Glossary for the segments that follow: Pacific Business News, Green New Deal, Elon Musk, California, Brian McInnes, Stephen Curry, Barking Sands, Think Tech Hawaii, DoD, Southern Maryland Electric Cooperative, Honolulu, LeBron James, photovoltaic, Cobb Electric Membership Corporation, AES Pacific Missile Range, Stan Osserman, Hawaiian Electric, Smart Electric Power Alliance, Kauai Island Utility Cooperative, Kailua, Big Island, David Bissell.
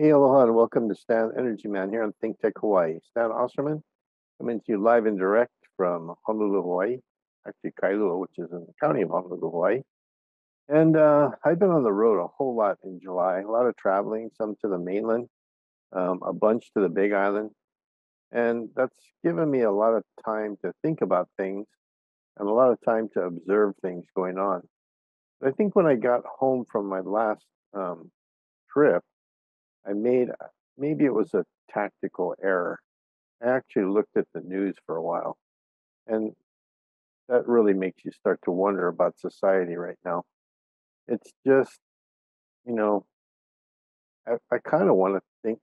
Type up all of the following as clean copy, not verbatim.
Hey, aloha, and welcome to Stan Energy Man here on Think Tech Hawaii. Stan Osserman, coming to you live and direct from Honolulu, Hawaii, actually Kailua, which is in the county of Honolulu, Hawaii. And I've been on the road a whole lot in July, a lot of traveling, some to the mainland, a bunch to the Big Island. And that's given me a lot of time to think about things and a lot of time to observe things going on. But I think when I got home from my last trip, I made, maybe it was a tactical error. I actually looked at the news for a while, and that really makes you start to wonder about society right now. It's just, you know, I kind of want to think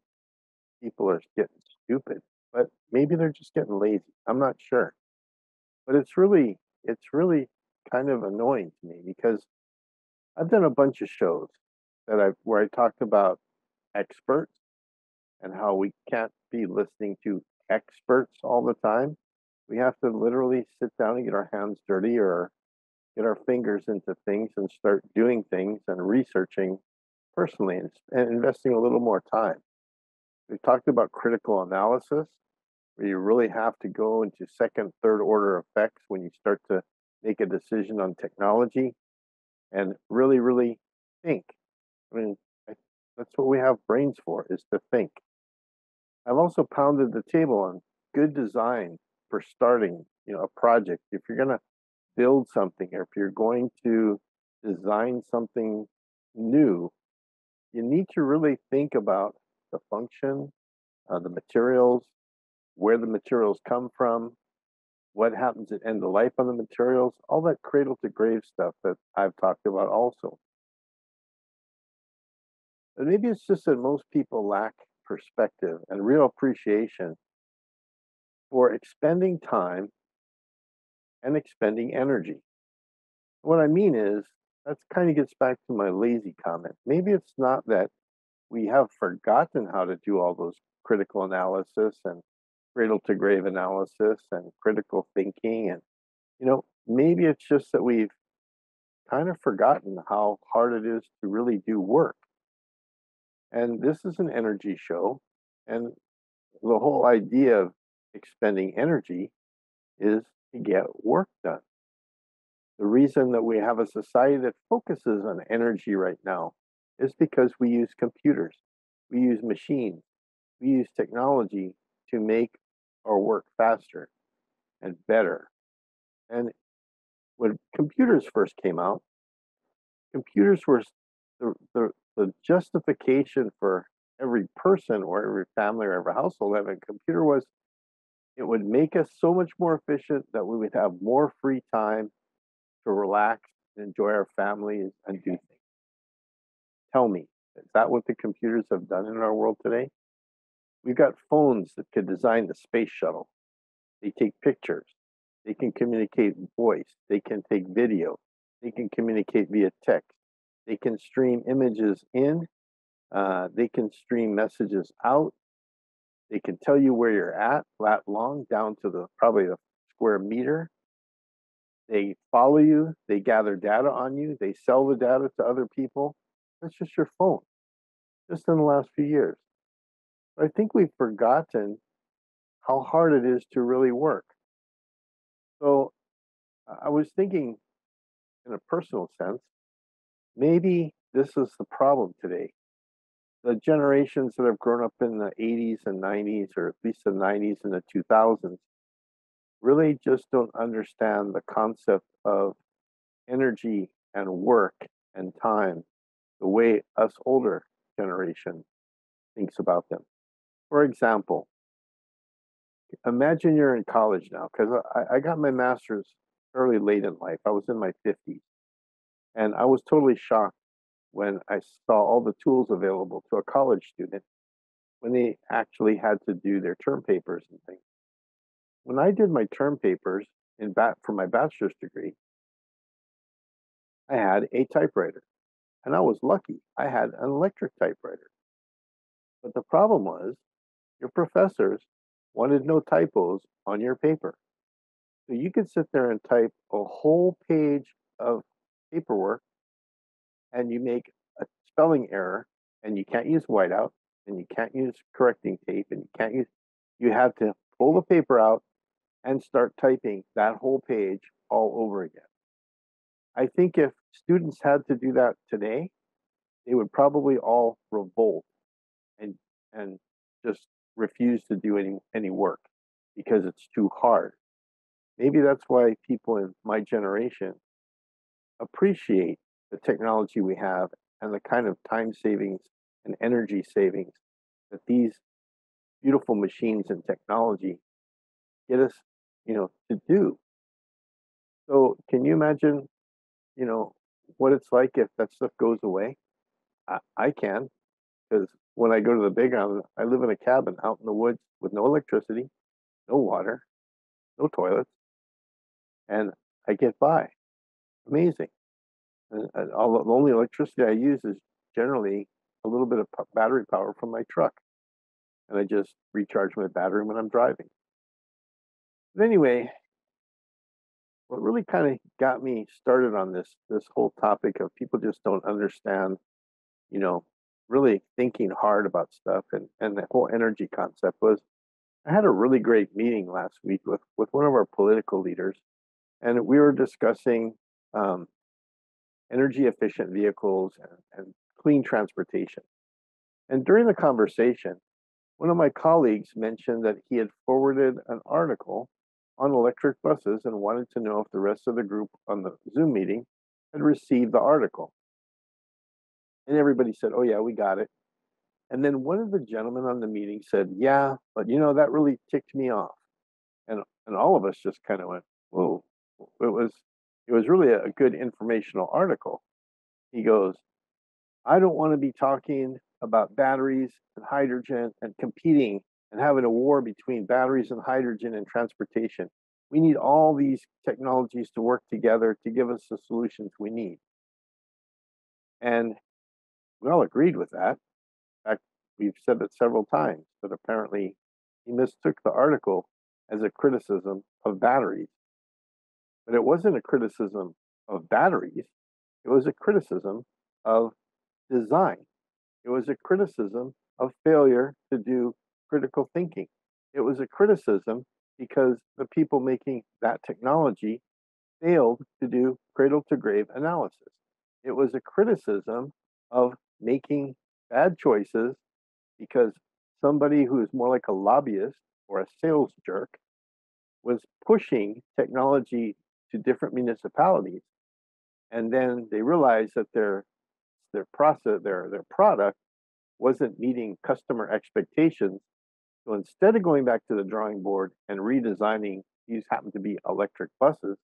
people are getting stupid, but maybe they're just getting lazy. I'm not sure, but it's really kind of annoying to me because I've done a bunch of shows that where I talked about experts and how we can't be listening to experts all the time. We have to literally sit down and get our hands dirty or get our fingers into things and start doing things and researching personally and investing a little more time. We've talked about critical analysis, where you really have to go into second, third order effects when you start to make a decision on technology and really, really think. I mean, that's what we have brains for, is to think. I've also pounded the table on good design for starting, you know, a project. If you're going to build something, or if you're going to design something new, you need to really think about the function, the materials, where the materials come from, what happens at end of life on the materials, all that cradle to grave stuff that I've talked about also. But maybe it's just that most people lack perspective and real appreciation for expending time and expending energy. What I mean is, that kind of gets back to my lazy comment. Maybe it's not that we have forgotten how to do all those critical analysis and cradle to grave analysis and critical thinking. And, you know, maybe it's just that we've kind of forgotten how hard it is to really do work. And this is an energy show, and the whole idea of expending energy is to get work done. The reason that we have a society that focuses on energy right now is because we use computers, we use machines, we use technology to make our work faster and better. And when computers first came out, computers were the justification for every person or every family or every household having a computer was it would make us so much more efficient that we would have more free time to relax and enjoy our families and do things. Tell me, is that what the computers have done in our world today? We've got phones that could design the space shuttle. They take pictures. They can communicate voice. They can take video. They can communicate via text. They can stream images in, they can stream messages out, they can tell you where you're at, lat long, down to probably the square meter. They follow you, they gather data on you, they sell the data to other people. That's just your phone, just in the last few years. But I think we've forgotten how hard it is to really work. So I was thinking in a personal sense, maybe this is the problem today. The generations that have grown up in the 80s and 90s, or at least the 90s and the 2000s, really just don't understand the concept of energy and work and time the way us older generation thinks about them. For example, imagine you're in college now, because I got my master's fairly late in life. I was in my 50s. And I was totally shocked when I saw all the tools available to a college student when they actually had to do their term papers and things. When I did my term papers for my bachelor's degree, I had a typewriter. And I was lucky. I had an electric typewriter. But the problem was your professors wanted no typos on your paper. So you could sit there and type a whole page of paperwork, and you make a spelling error, and you can't use whiteout, and you can't use correcting tape, and you can't use, you have to pull the paper out and start typing that whole page all over again. I think if students had to do that today, they would probably all revolt and just refuse to do any work because it's too hard. Maybe that's why people in my generation appreciate the technology we have and the kind of time savings and energy savings that these beautiful machines and technology get us, to do. So can you imagine, what it's like if that stuff goes away? I can, because when I go to the Big Island, I live in a cabin out in the woods with no electricity, no water, no toilets, and I get by. Amazing. And the only electricity I use is generally a little bit of battery power from my truck, and I just recharge my battery when I'm driving. But anyway, what really kind of got me started on this whole topic of people just don't understand, really thinking hard about stuff and the whole energy concept was, I had a really great meeting last week with one of our political leaders, and we were discussing energy efficient vehicles and clean transportation. And during the conversation, one of my colleagues mentioned that he had forwarded an article on electric buses and wanted to know if the rest of the group on the Zoom meeting had received the article. And everybody said, "Oh yeah, we got it." And then one of the gentlemen on the meeting said, "Yeah, but that really ticked me off." And all of us just kind of went, "Whoa." It was really a good informational article. He goes, "I don't want to be talking about batteries and hydrogen and competing and having a war between batteries and hydrogen and transportation. We need all these technologies to work together to give us the solutions we need." And we all agreed with that. In fact, we've said it several times, but apparently he mistook the article as a criticism of batteries. But it wasn't a criticism of batteries. It was a criticism of design. It was a criticism of failure to do critical thinking. It was a criticism because the people making that technology failed to do cradle-to-grave analysis. It was a criticism of making bad choices because somebody who is more like a lobbyist or a sales jerk was pushing technology to different municipalities, and then they realized that their process, their product wasn't meeting customer expectations. So instead of going back to the drawing board and redesigning, these happened to be electric buses,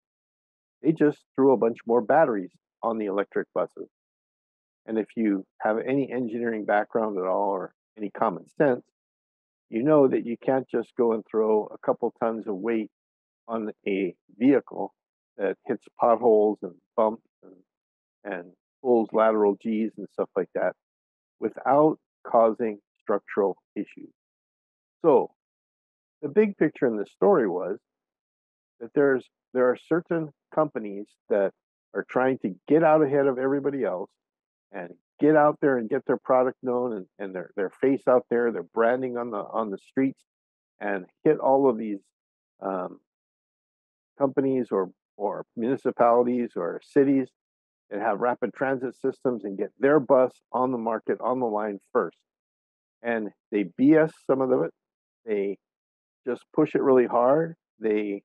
they just threw a bunch more batteries on the electric buses. And if you have any engineering background at all or any common sense, you know that you can't just go and throw a couple tons of weight on a vehicle that hits potholes and bumps and pulls lateral G's and stuff like that without causing structural issues. So the big picture in the story was that there are certain companies that are trying to get out ahead of everybody else and get out there and get their product known and their face out there, their branding on the streets, and hit all of these companies or municipalities or cities that have rapid transit systems and get their bus on the market, on the line first. And they BS some of it. They just push it really hard. They,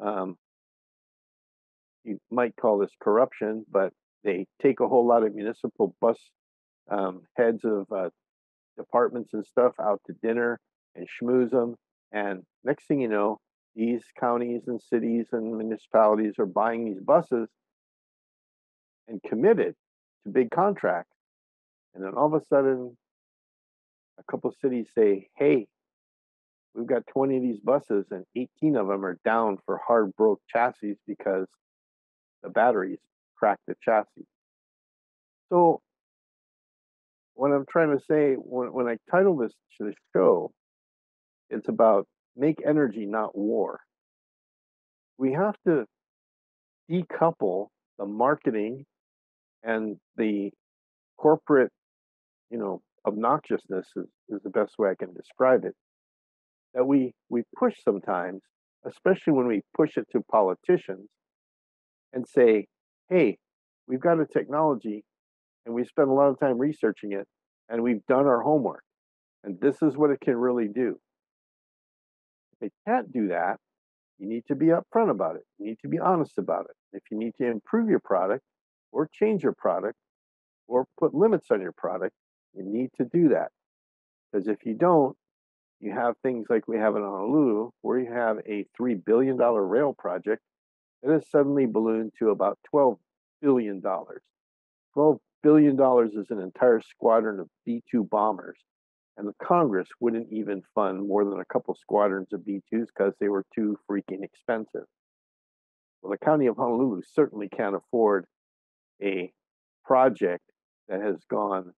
you might call this corruption, but they take a whole lot of municipal bus heads of departments and stuff out to dinner and schmooze them. And next thing you know, these counties and cities and municipalities are buying these buses and committed to big contracts. And then all of a sudden, a couple of cities say, "Hey, we've got 20 of these buses and 18 of them are down for hard broke chassis because the batteries cracked the chassis." So what I'm trying to say, when I title this to the show, it's about make energy, not war. We have to decouple the marketing and the corporate, obnoxiousness is the best way I can describe it, that we push sometimes, especially when we push it to politicians and say, hey, we've got a technology and we spend a lot of time researching it and we've done our homework and this is what it can really do. If they can't do that, you need to be upfront about it. You need to be honest about it. If you need to improve your product or change your product or put limits on your product, you need to do that. Because if you don't, you have things like we have in Honolulu, where you have a $3 billion rail project that has suddenly ballooned to about $12 billion. $12 billion is an entire squadron of B-2 bombers. And the Congress wouldn't even fund more than a couple squadrons of B-2s because they were too freaking expensive. Well, the county of Honolulu certainly can't afford a project that has gone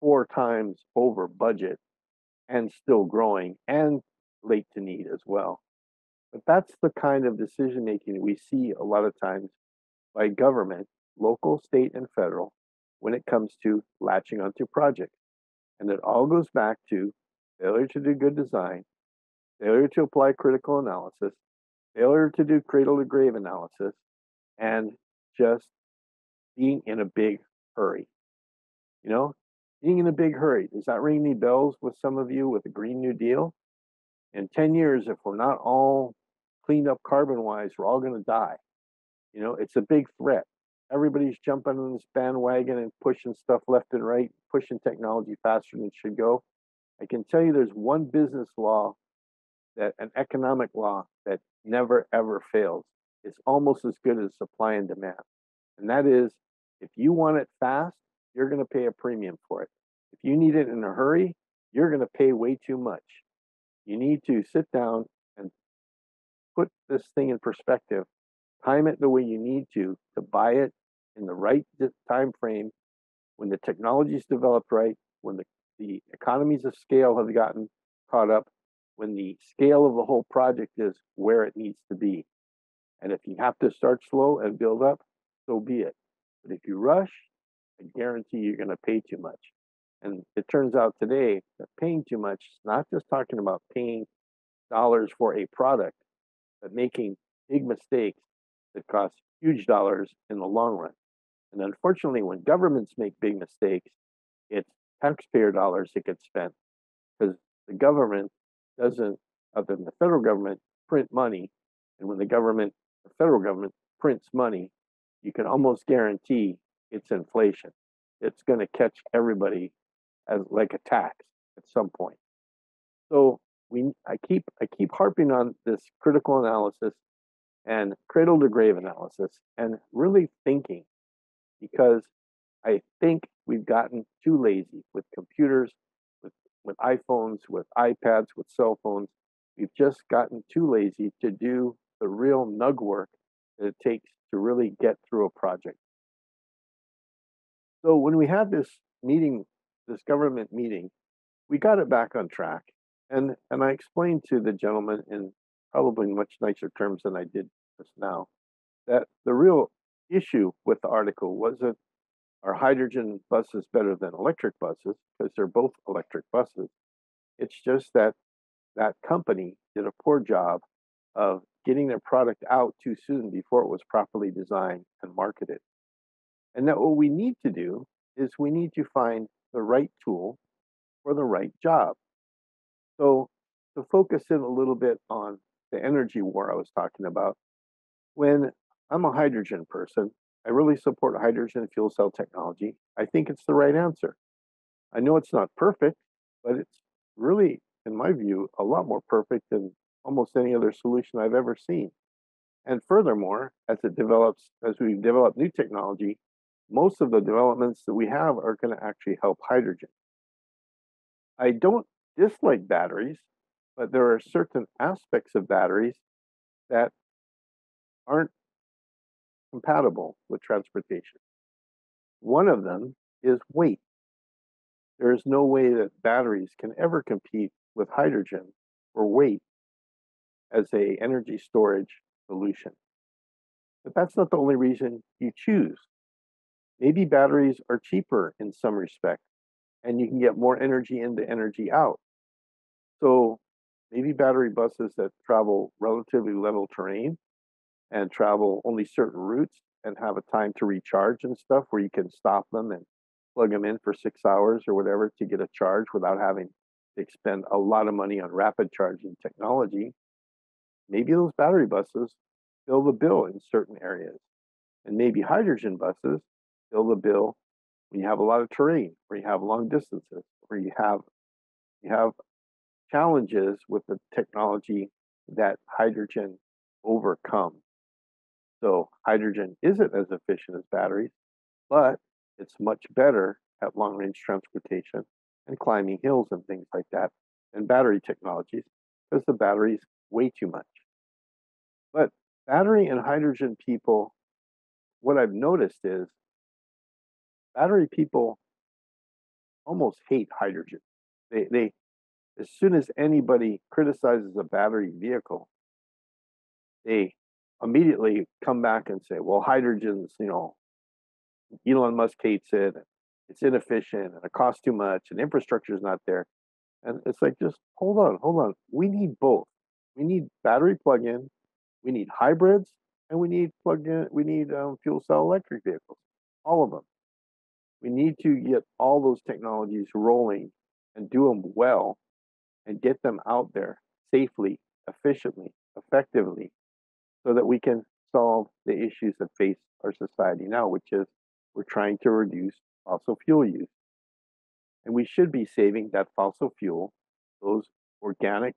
4 times over budget and still growing and late to need as well. But that's the kind of decision making we see a lot of times by government, local, state, and federal, when it comes to latching onto projects. And it all goes back to failure to do good design, failure to apply critical analysis, failure to do cradle to grave analysis, and just being in a big hurry. You know, being in a big hurry, does that ring any bells with some of you with the Green New Deal? In 10 years, if we're not all cleaned up carbon-wise, we're all gonna die. You know, it's a big threat. Everybody's jumping on this bandwagon and pushing stuff left and right, pushing technology faster than it should go. I can tell you there's one business law, that an economic law, that never, ever fails. It's almost as good as supply and demand. And that is, if you want it fast, you're going to pay a premium for it. If you need it in a hurry, you're going to pay way too much. You need to sit down and put this thing in perspective. Time it the way you need to buy it in the right time frame, when the technology is developed right, when the economies of scale have gotten caught up, when the scale of the whole project is where it needs to be. And if you have to start slow and build up, so be it. But if you rush, I guarantee you're going to pay too much. And it turns out today that paying too much is not just talking about paying dollars for a product, but making big mistakes that cost huge dollars in the long run. And unfortunately, when governments make big mistakes, it's taxpayer dollars that get spent, because the government doesn't, other than the federal government, print money. And when the federal government prints money, you can almost guarantee it's inflation. It's going to catch everybody as like a tax at some point. So I keep harping on this critical analysis and cradle to grave analysis and really thinking, because I think we've gotten too lazy with computers, with iPhones, with iPads, with cell phones. We've just gotten too lazy to do the real nug work that it takes to really get through a project. So when we had this meeting, this government meeting, we got it back on track. And I explained to the gentleman in probably much nicer terms than I did just now, that the real issue with the article wasn't, are hydrogen buses better than electric buses? Because they're both electric buses. It's just that that company did a poor job of getting their product out too soon before it was properly designed and marketed. And that what we need to do is we need to find the right tool for the right job. So to focus in a little bit on the energy war I was talking about, when I'm a hydrogen person, I really support hydrogen fuel cell technology. I think it's the right answer. I know it's not perfect, but it's really, in my view, a lot more perfect than almost any other solution I've ever seen. And furthermore, as we develop new technology, most of the developments that we have are going to actually help hydrogen. I don't dislike batteries, but there are certain aspects of batteries that aren't compatible with transportation. One of them is weight. There is no way that batteries can ever compete with hydrogen or weight as an energy storage solution. But that's not the only reason you choose. Maybe batteries are cheaper in some respect. and you can get more energy in to energy out. So maybe battery buses that travel relatively level terrain and travel only certain routes and have a time to recharge and stuff where you can stop them and plug them in for 6 hours or whatever to get a charge without having to expend a lot of money on rapid charging technology. Maybe those battery buses fill the bill in certain areas. And maybe hydrogen buses fill the bill when you have a lot of terrain, where you have long distances, where you have challenges with the technology that hydrogen overcomes. So hydrogen isn't as efficient as batteries, but it's much better at long-range transportation and climbing hills and things like that than battery technologies, because the batteries weigh too much. But battery and hydrogen people, what I've noticed is battery people almost hate hydrogen. They as soon as anybody criticizes a battery vehicle, they immediately come back and say, well, hydrogen's, you know, Elon Musk hates it, and it's inefficient, and it costs too much, and infrastructure's not there. And it's like, just hold on. We need both. We need battery plug-in, we need hybrids, and we need fuel cell electric vehicles, all of them. We need to get all those technologies rolling and do them well and get them out there safely, efficiently, effectively, so that we can solve the issues that face our society now, which is we're trying to reduce fossil fuel use. And we should be saving that fossil fuel, those organic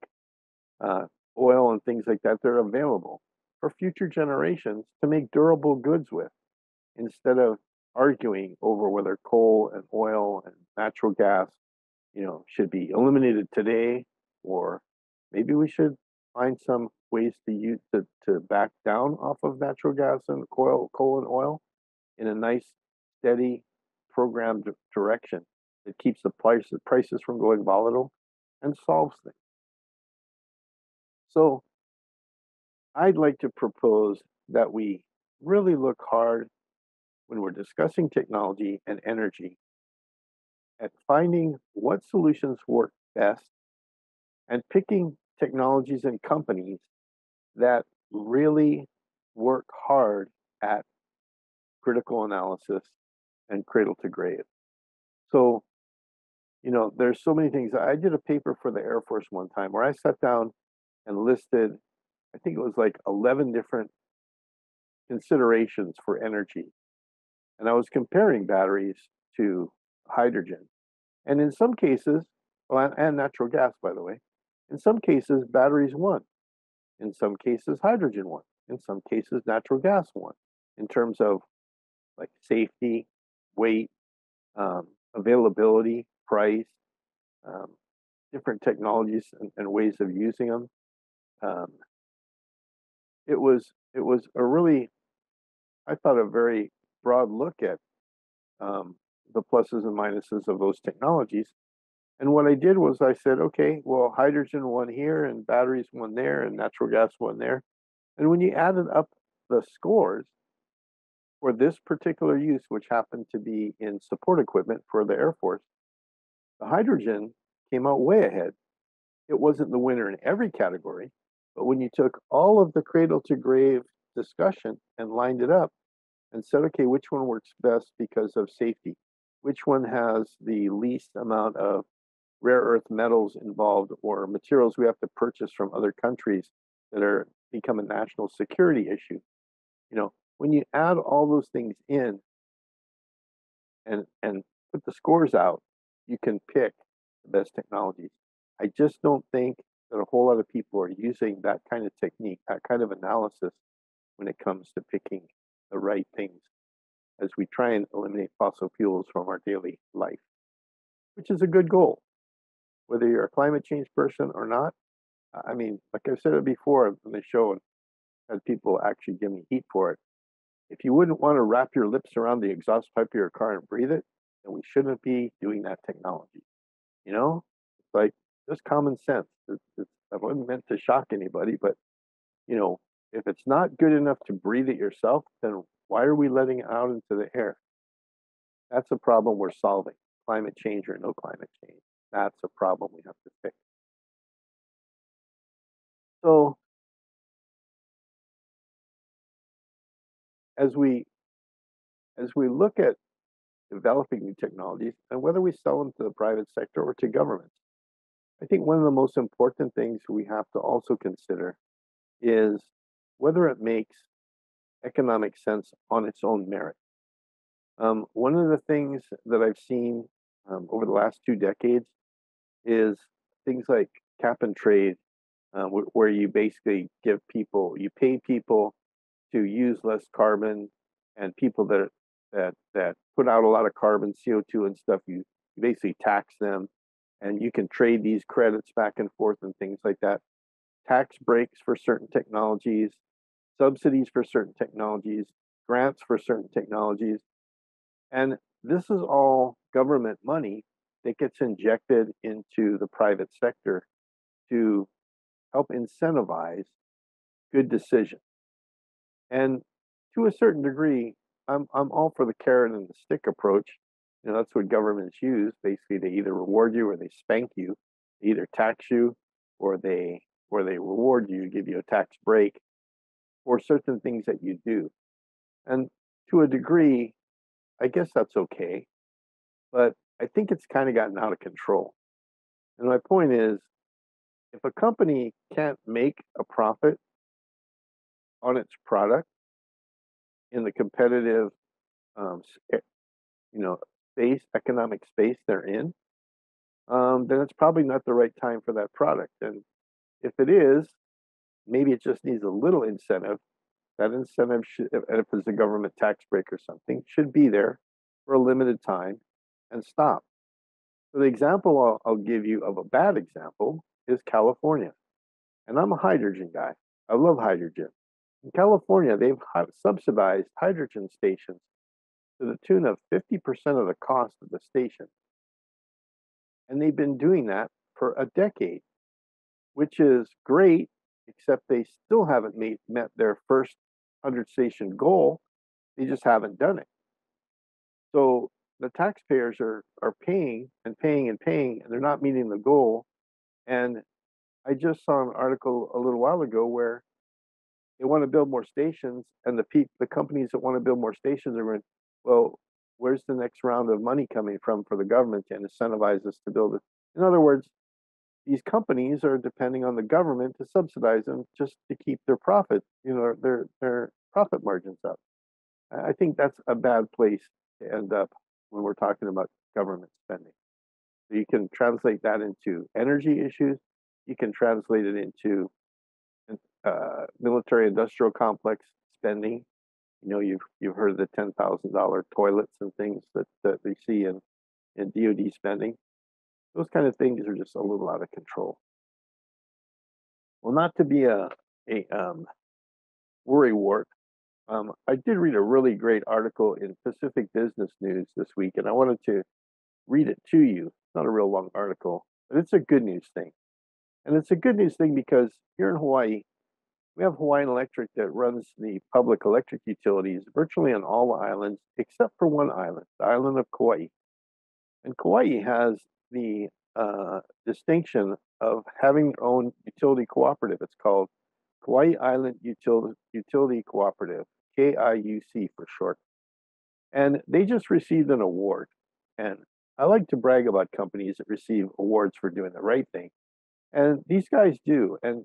oil and things like that that are available for future generations to make durable goods with, instead of arguing over whether coal and oil and natural gas, you know, should be eliminated today, or maybe we should find some ways to use to back down off of natural gas and coal and oil in a nice, steady, programmed direction that keeps the prices from going volatile and solves things. So I'd like to propose that we really look hard when we're discussing technology and energy at finding what solutions work best and picking technologies and companies that really work hard at critical analysis and cradle to grave. So, you know, there's so many things. I did a paper for the Air Force one time where I sat down and listed, I think it was like 11 different considerations for energy. And I was comparing batteries to hydrogen. And in some cases, well, and natural gas, by the way, in some cases, batteries won. In some cases, hydrogen won. In some cases, natural gas won in terms of like safety, weight, availability, price, different technologies and ways of using them. It was a really, I thought, a very broad look at the pluses and minuses of those technologies. And what I did was I said, okay, well, hydrogen won here, and batteries won there, and natural gas won there. And when you added up the scores for this particular use, which happened to be in support equipment for the Air Force, the hydrogen came out way ahead. It wasn't the winner in every category, but when you took all of the cradle to grave discussion and lined it up and said, okay, which one works best because of safety? Which one has the least amount of rare earth metals involved or materials we have to purchase from other countries that are become a national security issue? You know, when you add all those things in and put the scores out, you can pick the best technologies. I just don't think that a whole lot of people are using that kind of technique, that kind of analysis when it comes to picking the right things as we try and eliminate fossil fuels from our daily life, which is a good goal. Whether you're a climate change person or not, I mean, like I've said it before on the show and had people actually give me heat for it. If you wouldn't want to wrap your lips around the exhaust pipe of your car and breathe it, then we shouldn't be doing that technology. You know, it's like just common sense. I wasn't meant to shock anybody, but, you know, if it's not good enough to breathe it yourself, then why are we letting it out into the air? That's a problem we're solving climate change or no climate change. That's a problem we have to fix. So as we look at developing new technologies, and whether we sell them to the private sector or to governments, I think one of the most important things we have to also consider is whether it makes economic sense on its own merit. One of the things that I've seen over the last 2 decades is things like cap and trade, where you basically give people, you pay people to use less carbon, and people that put out a lot of carbon, CO2 and stuff, you basically tax them, and you can trade these credits back and forth and things like that. Tax breaks for certain technologies, subsidies for certain technologies, grants for certain technologies. And this is all government money that gets injected into the private sector to help incentivize good decisions. And to a certain degree, I'm all for the carrot and the stick approach. You know, that's what governments use. Basically, they either reward you or they spank you, they either tax you or they reward you, give you a tax break for certain things that you do. And to a degree, I guess that's okay, but I think it's kind of gotten out of control. And my point is, if a company can't make a profit on its product in the competitive, space, economic space they're in, then it's probably not the right time for that product. And if it is, maybe it just needs a little incentive. That incentive should, if it's a government tax break or something, should be there for a limited time and stop. So the example I'll give you of a bad example is California. And I'm a hydrogen guy. I love hydrogen. In California, they've subsidized hydrogen stations to the tune of 50% of the cost of the station. And they've been doing that for a decade, which is great, except they still haven't met their first 100-station goal. They just haven't done it. So the taxpayers are paying and paying and paying, and they're not meeting the goal. And I just saw an article a little while ago where they want to build more stations, and the companies that want to build more stations are going, well, where's the next round of money coming from for the government to incentivize us to build it? In other words, these companies are depending on the government to subsidize them just to keep their profit, their profit margins up. I think that's a bad place to end up when we're talking about government spending. So you can translate that into energy issues. You can translate it into military-industrial complex spending. You know, you've heard of the $10,000 toilets and things that we see in DoD spending. Those kind of things are just a little out of control. Well, not to be a worrywart, I did read a really great article in Pacific Business News this week, and I wanted to read it to you. It's not a real long article, but it's a good news thing. And it's a good news thing because here in Hawaii, we have Hawaiian Electric that runs the public electric utilities virtually on all the islands except for one island, the island of Kauai. And Kauai has the distinction of having their own utility cooperative. It's called Kauai Island Utility Cooperative, KIUC for short. And they just received an award. And I like to brag about companies that receive awards for doing the right thing. And these guys do. And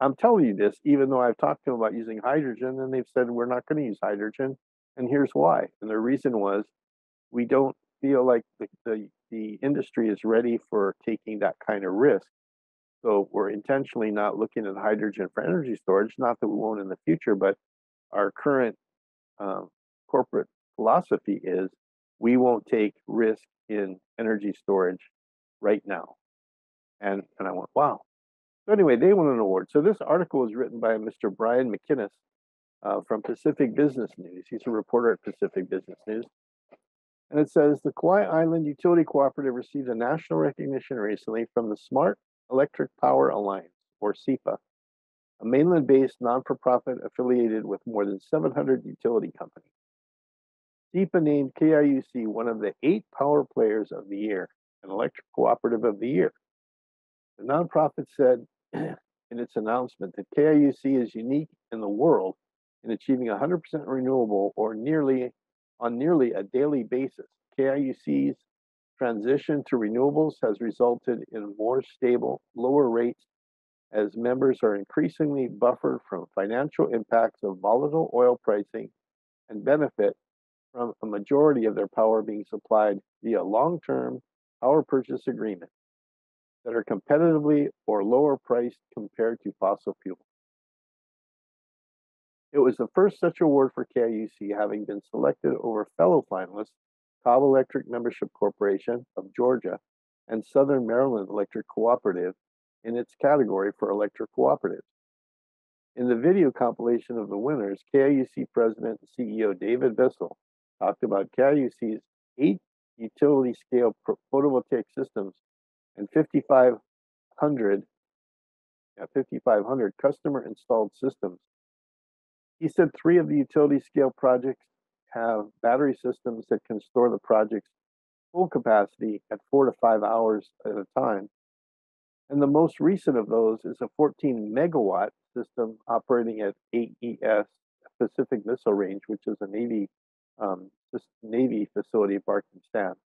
I'm telling you this, even though I've talked to them about using hydrogen, and they've said, we're not going to use hydrogen. And here's why. And their reason was, we don't feel like the industry is ready for taking that kind of risk. So we're intentionally not looking at hydrogen for energy storage, not that we won't in the future, but our current corporate philosophy is we won't take risk in energy storage right now. And I went, wow. So anyway, they won an award. So this article was written by Mr. Brian McInnes from Pacific Business News. He's a reporter at Pacific Business News. And it says, the Kauai Island Utility Cooperative received a national recognition recently from the Smart Electric Power Alliance, or SEPA, a mainland-based non-for-profit affiliated with more than 700 utility companies. SEPA named KIUC one of the 8 power players of the year and electric cooperative of the year. The nonprofit said in its announcement that KIUC is unique in the world in achieving 100% renewable or nearly a daily basis. KIUC's transition to renewables has resulted in more stable, lower rates as members are increasingly buffered from financial impacts of volatile oil pricing and benefit from a majority of their power being supplied via long-term power purchase agreements that are competitively or lower priced compared to fossil fuels. It was the first such award for KIUC, having been selected over fellow finalists Cobb Electric Membership Corporation of Georgia and Southern Maryland Electric Cooperative in its category for electric cooperatives. In the video compilation of the winners, KIUC President and CEO David Bissell talked about KIUC's 8 utility-scale photovoltaic systems and 5,500 customer-installed systems. He said 3 of the utility-scale projects have battery systems that can store the project's full capacity at 4 to 5 hours at a time. And the most recent of those is a 14-megawatt system operating at AES Pacific Missile Range, which is a Navy facility at Barking Sands,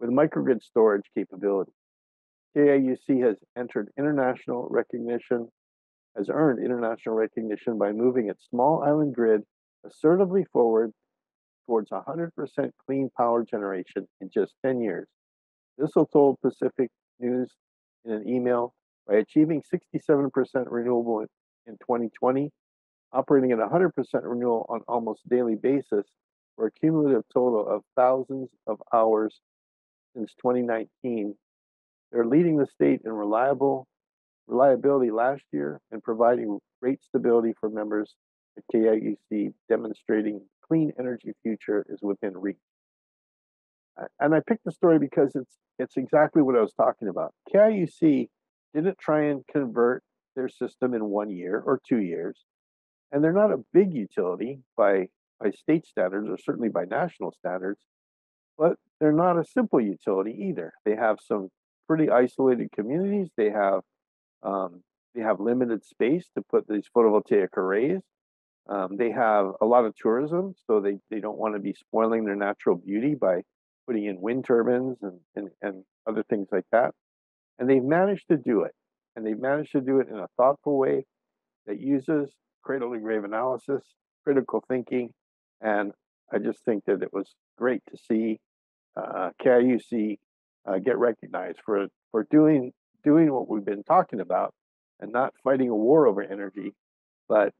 with microgrid storage capability. KIUC has earned international recognition by moving its small island grid assertively forward towards 100% clean power generation in just 10 years. Bissell told Pacific News in an email, by achieving 67% renewable in 2020, operating at 100% renewal on almost daily basis for a cumulative total of thousands of hours since 2019, they're leading the state in reliability last year and providing rate stability for members at KIUC, demonstrating clean energy future is within reach. And I picked the story because it's exactly what I was talking about. KIUC didn't try and convert their system in 1 year or 2 years, and they're not a big utility by state standards or certainly by national standards, but they're not a simple utility either. They have some pretty isolated communities. They have limited space to put these photovoltaic arrays. They have a lot of tourism, so they don't want to be spoiling their natural beauty by putting in wind turbines and other things like that. And they've managed to do it. And they've managed to do it in a thoughtful way that uses cradle-to-grave analysis, critical thinking, and I just think that it was great to see KIUC get recognized for doing what we've been talking about and not fighting a war over energy, but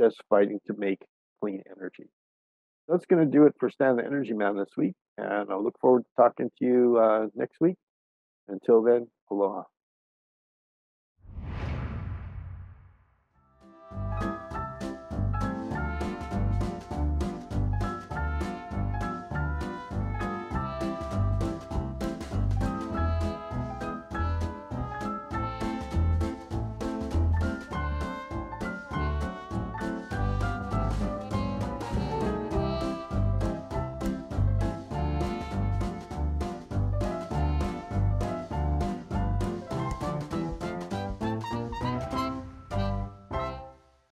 just fighting to make clean energy. That's going to do it for Stan the Energy Man this week, and I look forward to talking to you next week. Until then, aloha.